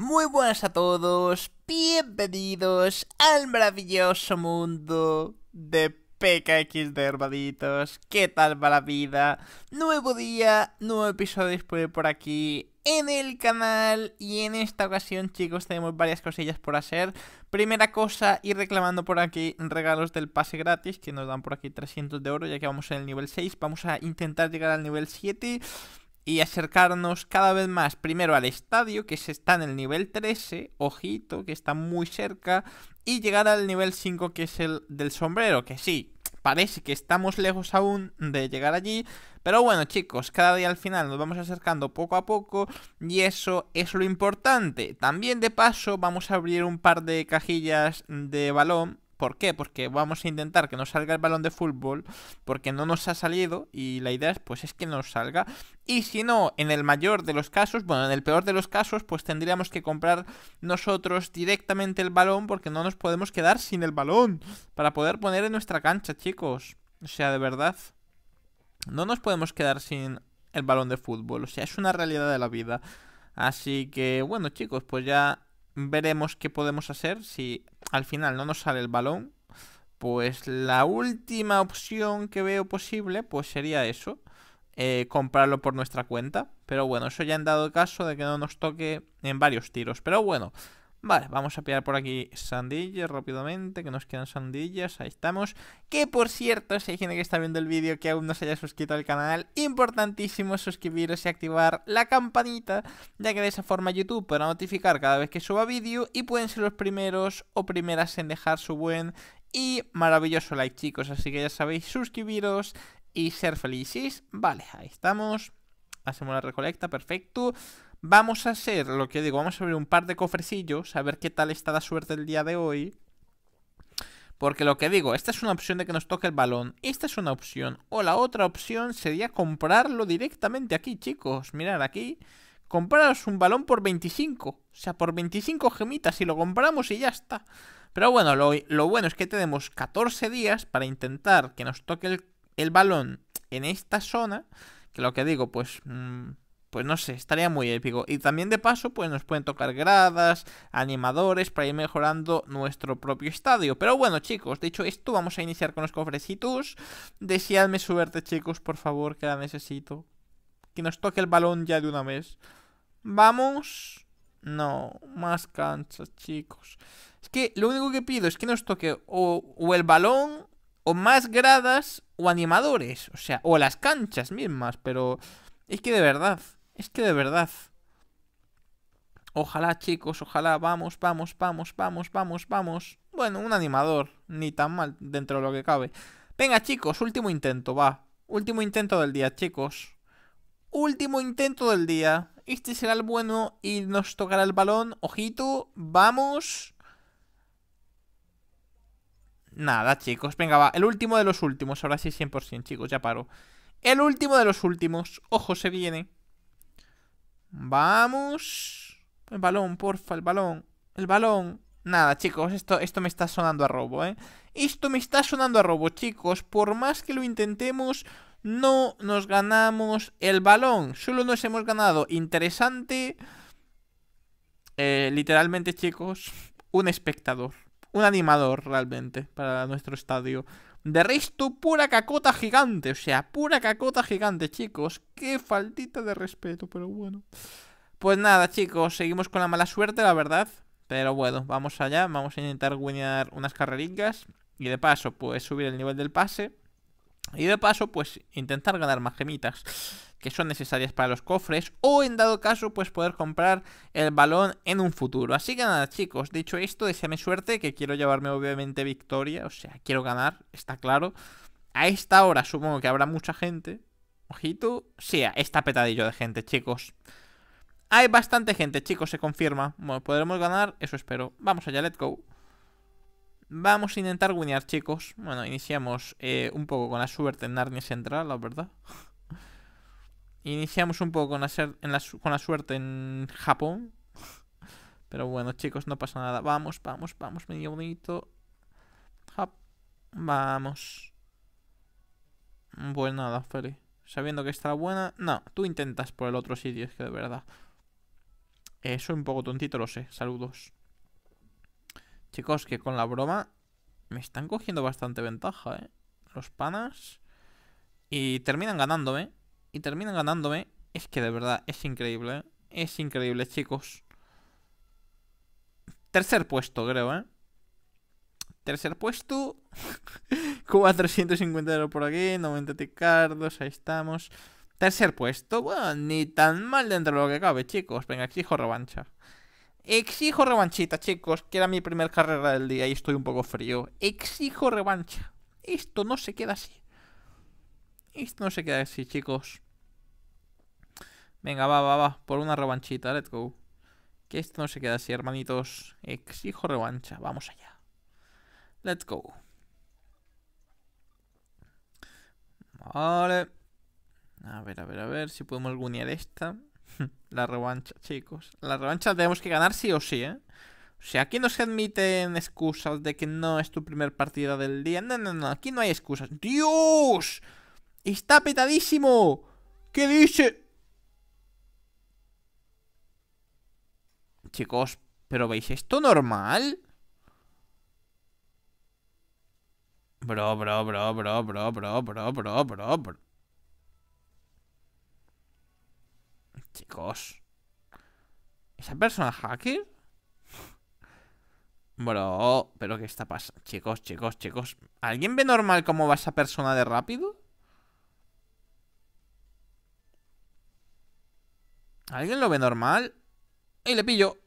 Muy buenas a todos, bienvenidos al maravilloso mundo de PK XD herbaditos. ¿Qué tal va la vida? Nuevo día, nuevo episodio disponible por aquí en el canal. Y en esta ocasión, chicos, tenemos varias cosillas por hacer. Primera cosa, ir reclamando por aquí regalos del pase gratis, que nos dan por aquí 300 de oro, ya que vamos en el nivel 6. Vamos a intentar llegar al nivel 7 y acercarnos cada vez más, primero al estadio, que está en el nivel 13, ojito, que está muy cerca, y llegar al nivel 5, que es el del sombrero, que sí, parece que estamos lejos aún de llegar allí, pero bueno, chicos, cada día al final nos vamos acercando poco a poco, y eso es lo importante. También, de paso, vamos a abrir un par de cajillas de balón. ¿Por qué? Porque vamos a intentar que nos salga el balón de fútbol, porque no nos ha salido y la idea es, pues, es que nos salga. Y si no, en el mayor de los casos, bueno, en el peor de los casos, pues tendríamos que comprar nosotros directamente el balón, porque no nos podemos quedar sin el balón para poder poner en nuestra cancha, chicos. O sea, de verdad, no nos podemos quedar sin el balón de fútbol, o sea, es una realidad de la vida. Así que, bueno, chicos, pues ya veremos qué podemos hacer. Si al final no nos sale el balón, pues la última opción que veo posible, pues sería eso, comprarlo por nuestra cuenta. Pero bueno, eso ya en dado caso de que no nos toque en varios tiros. Pero bueno, vale, vamos a pillar por aquí sandillas rápidamente, que nos quedan sandillas, ahí estamos. Que por cierto, si hay gente que está viendo el vídeo que aún no se haya suscrito al canal, importantísimo suscribiros y activar la campanita, ya que de esa forma YouTube podrá notificar cada vez que suba vídeo y pueden ser los primeros o primeras en dejar su buen y maravilloso like, chicos. Así que ya sabéis, suscribiros y ser felices. Vale, ahí estamos, hacemos la recolecta, perfecto. Vamos a hacer lo que digo, vamos a abrir un par de cofrecillos, a ver qué tal está la suerte el día de hoy. Porque lo que digo, esta es una opción de que nos toque el balón, esta es una opción. O la otra opción sería comprarlo directamente aquí, chicos. Mirad aquí, compraros un balón por 25, o sea, por 25 gemitas y lo compramos y ya está. Pero bueno, lo bueno es que tenemos 14 días para intentar que nos toque el balón en esta zona. Que lo que digo, pues... pues no sé, estaría muy épico. Y también de paso, pues nos pueden tocar gradas, animadores, para ir mejorando nuestro propio estadio. Pero bueno, chicos, dicho esto, vamos a iniciar con los cofrecitos. Deseadme suerte, chicos, por favor, que la necesito. Que nos toque el balón ya de una vez. Vamos. No, más canchas, chicos. Es que lo único que pido es que nos toque o el balón, o más gradas, o animadores. O sea, o las canchas mismas, pero... es que de verdad, es que de verdad. Ojalá, chicos, ojalá. Vamos, vamos, vamos, vamos, vamos, vamos. Bueno, un animador, ni tan mal dentro de lo que cabe. Venga, chicos, último intento, va. Último intento del día, chicos. Último intento del día. Este será el bueno y nos tocará el balón. Ojito, vamos. Nada, chicos, venga, va. El último de los últimos, ahora sí 100%, chicos, ya paro. El último de los últimos. Ojo, se viene. Vamos. El balón, porfa, el balón. El balón. Nada, chicos, esto me está sonando a robo, ¿eh? Esto me está sonando a robo, chicos. Por más que lo intentemos, no nos ganamos el balón. Solo nos hemos ganado, interesante, literalmente, chicos, un espectador. Un animador, realmente, para nuestro estadio. De resto, pura cacota gigante. O sea, pura cacota gigante, chicos. Qué faltita de respeto, pero bueno. Pues nada, chicos, seguimos con la mala suerte, la verdad. Pero bueno, vamos allá. Vamos a intentar guiñar unas carreritas. Y de paso, pues subir el nivel del pase. Y de paso, pues intentar ganar más gemitas, que son necesarias para los cofres. O en dado caso, pues poder comprar el balón en un futuro. Así que nada, chicos, dicho esto, deseame suerte, que quiero llevarme obviamente victoria. O sea, quiero ganar, está claro. A esta hora supongo que habrá mucha gente. Ojito. Sí, está petadillo de gente, chicos. Hay bastante gente, chicos, se confirma. Bueno, podremos ganar, eso espero. Vamos allá, let's go. Vamos a intentar winear, chicos. Bueno, iniciamos un poco con la suerte en Narnia Central, la verdad. Iniciamos un poco con la suerte en Japón. Pero bueno, chicos, no pasa nada. Vamos, vamos, vamos, medio bonito. Hop. Vamos. Pues nada, Feli. Sabiendo que está buena... no, tú intentas por el otro sitio, es que de verdad. Soy un poco tontito, lo sé. Saludos. Chicos, que con la broma me están cogiendo bastante ventaja, ¿eh? Los panas. Y terminan ganándome. Y terminan ganándome. Es que de verdad, es increíble, ¿eh? Es increíble, chicos. Tercer puesto, creo, ¿eh? Tercer puesto. Cuba 350 euros por aquí. 90 ticardos, ahí estamos. Tercer puesto. Bueno, ni tan mal dentro de lo que cabe, chicos. Venga, exijo revancha. Exijo revanchita, chicos. Que era mi primer carrera del día y estoy un poco frío. Exijo revancha. Esto no se queda así. Esto no se queda así, chicos. Venga, va. Por una revanchita, let's go. Que esto no se queda así, hermanitos. Exijo revancha. Vamos allá. Let's go. Vale. A ver si podemos gunear esta. La revancha, chicos. La revancha tenemos que ganar sí o sí, ¿eh? O sea, aquí no se admiten excusas de que no es tu primer partida del día. No. Aquí no hay excusas. ¡Dios! ¡Está petadísimo! ¿Qué dice? Chicos, ¿pero veis esto normal? Bro. Chicos, ¿esa persona hacker? Bro, ¿pero qué está pasando? Chicos. ¿Alguien ve normal cómo va esa persona de rápido? ¿Alguien lo ve normal? Y le pillo.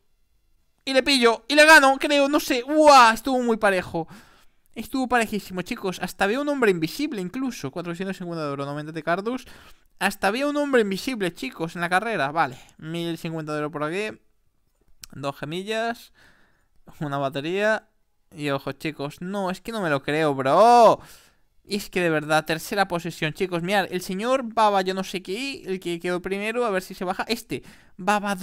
Y le gano, creo, no sé. ¡Uah! Estuvo muy parejo. Estuvo parejísimo, chicos. Hasta veo un hombre invisible, incluso. 450 euros, 90 de cardos. Hasta veo un hombre invisible, chicos, en la carrera. Vale, 1050 euros por aquí. 2 gemillas. Una batería. Y ojo, chicos. No, es que no me lo creo, bro. Y es que de verdad, tercera posición, chicos. Mirad, el señor Baba, yo no sé qué. El que quedó primero, a ver si se baja. Este, Baba,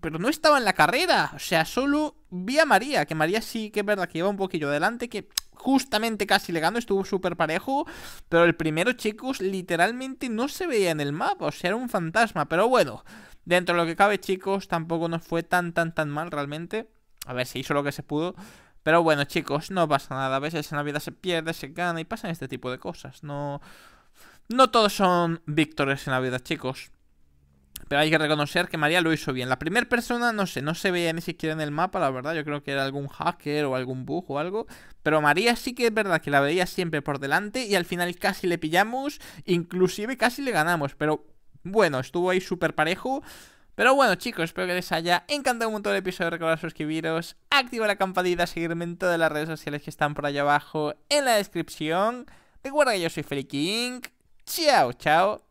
pero no estaba en la carrera. O sea, solo vi a María. Que María sí que es verdad que iba un poquillo adelante. Que justamente casi le ganó. Estuvo súper parejo. Pero el primero, chicos, literalmente no se veía en el mapa. O sea, era un fantasma. Pero bueno, dentro de lo que cabe, chicos, tampoco nos fue tan mal realmente. A ver, se hizo lo que se pudo. Pero bueno, chicos, no pasa nada. A veces en la vida se pierde, se gana y pasan este tipo de cosas. No todos son víctores en la vida, chicos. Pero hay que reconocer que María lo hizo bien. La primera persona, no sé, no se veía ni siquiera en el mapa, la verdad. Yo creo que era algún hacker o algún bug o algo. Pero María sí que es verdad que la veía siempre por delante. Y al final casi le pillamos. Inclusive casi le ganamos. Pero bueno, estuvo ahí súper parejo. Pero bueno, chicos, espero que les haya encantado un montón el episodio. Recordad suscribiros, activar la campanita, seguirme en todas las redes sociales que están por allá abajo en la descripción. Recuerda que yo soy Feli King. Chao.